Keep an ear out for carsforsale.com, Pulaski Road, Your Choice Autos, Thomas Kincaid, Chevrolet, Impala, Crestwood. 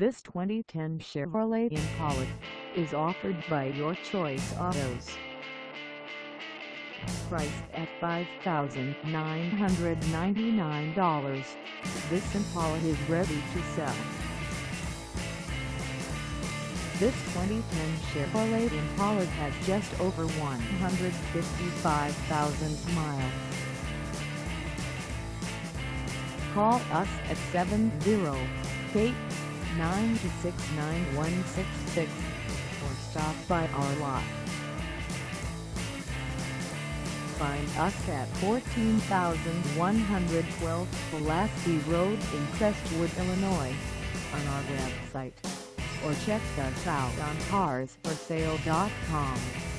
This 2010 Chevrolet Impala is offered by Your Choice Autos. Priced at $5,999, this Impala is ready to sell. This 2010 Chevrolet Impala has just over 155,000 miles. Call us at 708-926-9166 or stop by our lot. Find us at 14,112 Pulaski Road in Crestwood, Illinois, on our website, or check us out on carsforsale.com.